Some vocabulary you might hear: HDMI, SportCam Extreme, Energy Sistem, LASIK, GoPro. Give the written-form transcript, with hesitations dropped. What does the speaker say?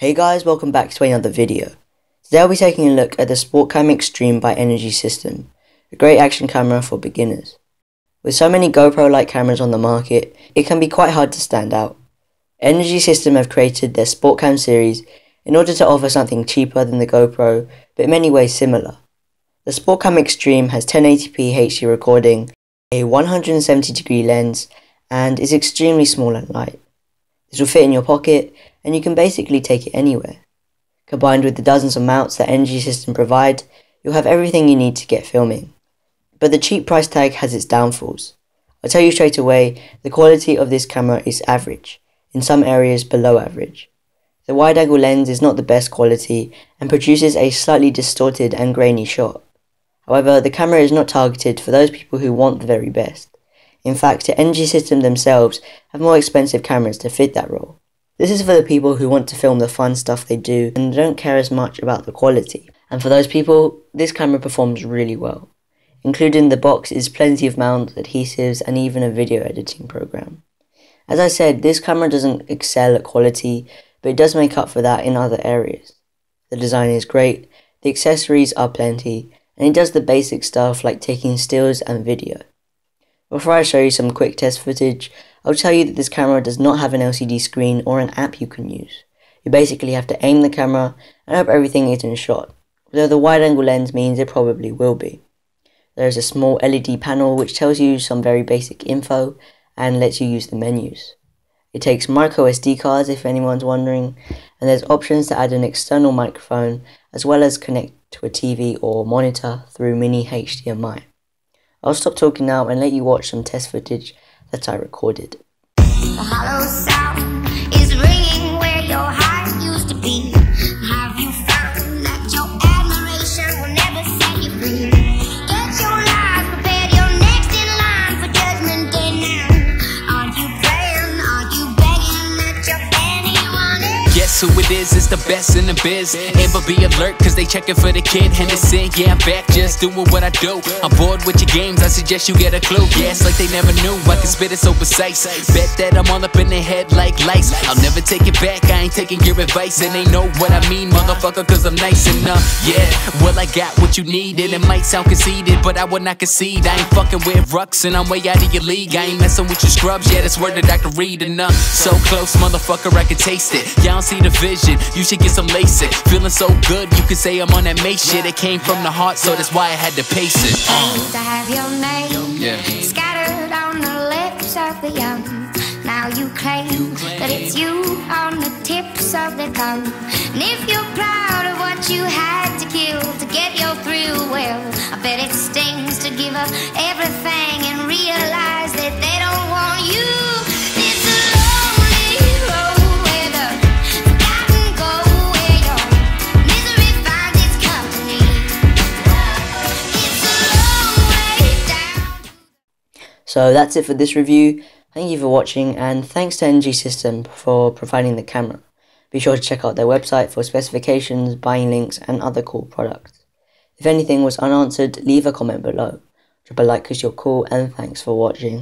Hey guys, welcome back to another video. Today I'll be taking a look at the SportCam Extreme by Energy System, a great action camera for beginners. With so many GoPro-like cameras on the market, it can be quite hard to stand out. Energy System have created their SportCam series in order to offer something cheaper than the GoPro, but in many ways similar. The SportCam Extreme has 1080p HD recording, a 170-degree lens, and is extremely small and light. This will fit in your pocket, and you can basically take it anywhere. Combined with the dozens of mounts that Energy System provide, you'll have everything you need to get filming. But the cheap price tag has its downfalls. I'll tell you straight away, the quality of this camera is average, in some areas below average. The wide-angle lens is not the best quality and produces a slightly distorted and grainy shot. However, the camera is not targeted for those people who want the very best. In fact, Energy System themselves have more expensive cameras to fit that role. This is for the people who want to film the fun stuff they do and don't care as much about the quality. And for those people, this camera performs really well. Included in the box is plenty of mounts, adhesives, and even a video editing program. As I said, this camera doesn't excel at quality, but it does make up for that in other areas. The design is great, the accessories are plenty, and it does the basic stuff like taking stills and video. Before I show you some quick test footage, I'll tell you that this camera does not have an LCD screen or an app you can use. You basically have to aim the camera and hope everything is in shot, though the wide angle lens means it probably will be. There is a small LED panel which tells you some very basic info and lets you use the menus. It takes micro SD cards if anyone's wondering, and there's options to add an external microphone as well as connect to a TV or monitor through mini HDMI. I'll stop talking now and let you watch some test footage that I recorded. The hollow sound is ringing where your heart used to be. Have you found that your admiration will never set you free? Get your lies prepared, you're next in line for judgment day now. Are you begging that you're anyone else? Guess who it is, it's the best in the biz. Ever be alert, cause they checking for the kid Henderson. Yeah, I'm back, just doing what I do. I'm bored with your games, I suggest you get a clue. Yeah, it's like they never knew, I can spit it so precise. Bet that I'm all up in their head like lice. I'll never take it back, I ain't taking your advice. And they know what I mean, motherfucker, cause I'm nice enough. Yeah, well I got what you need. And it might sound conceited, but I will not concede. I ain't fucking with rucks, and I'm way out of your league. I ain't messing with your scrubs, yeah, that's word that I can read enough. So close, motherfucker, I can taste it. Y'all don't see the vision, you should get some LASIK. Feeling so good, you could say I'm on that mate shit. It came from the heart, so that's why I had to pace it. I used to have your name, yeah, scattered on the lips of the young. Now you claim that it's you on the tips of the tongue. And if you're proud of what you had to kill to get your thrill, well, I bet it stings to give up everything and realize that they don't want you. So that's it for this review. Thank you for watching, and thanks to Energy System for providing the camera. Be sure to check out their website for specifications, buying links, and other cool products. If anything was unanswered, leave a comment below. Drop a like because you're cool, and thanks for watching.